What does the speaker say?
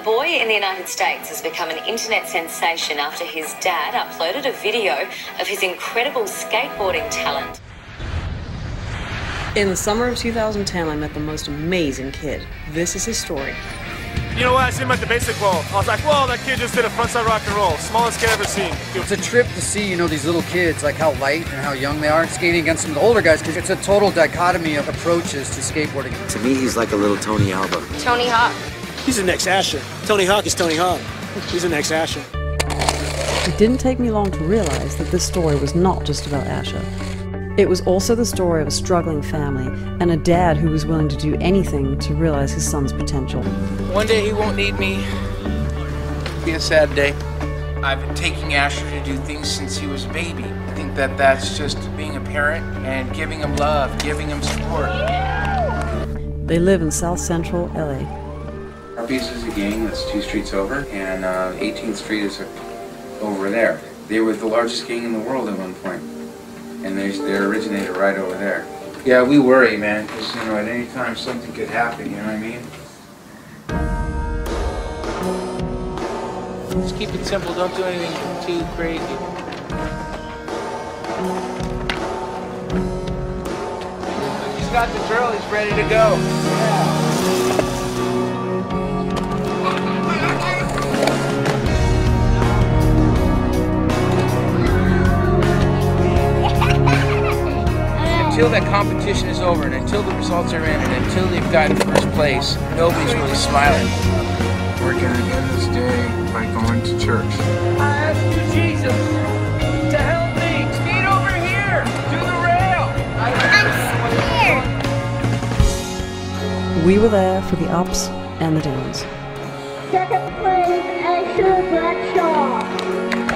A boy in the United States has become an internet sensation after his dad uploaded a video of his incredible skateboarding talent. In the summer of 2010, I met the most amazing kid. This is his story. You know what? I seen him at the basic bowl. I was like, whoa, that kid just did a frontside rock and roll. Smallest kid I've ever seen. It's a trip to see, you know, these little kids, like how light and how young they are, skating against some of the older guys, because it's a total dichotomy of approaches to skateboarding. To me, he's like a little Tony Alba. Tony Hawk. He's the next Asher. Tony Hawk is Tony Hawk. He's the next Asher. It didn't take me long to realize that this story was not just about Asher. It was also the story of a struggling family and a dad who was willing to do anything to realize his son's potential. One day he won't need me. It'll be a sad day. I've been taking Asher to do things since he was a baby. I think that that's just being a parent and giving him love, giving him support. They live in South Central LA. Harpies is a gang that's 2 streets over, and 18th Street is over there. They were the largest gang in the world at one point, and they originated right over there. Yeah, we worry, man, because, you know, at any time something could happen, you know what I mean? Just keep it simple, don't do anything too crazy. He's got the drill, he's ready to go. Yeah. Until that competition is over, and until the results are in, and until they've gotten first place, nobody's really smiling. We're going to end this day by going to church. I ask you, Jesus, to help me. Speed over here. Do the rail. I'm scared. We were there for the ups and the downs. Second place, Asher Bradshaw.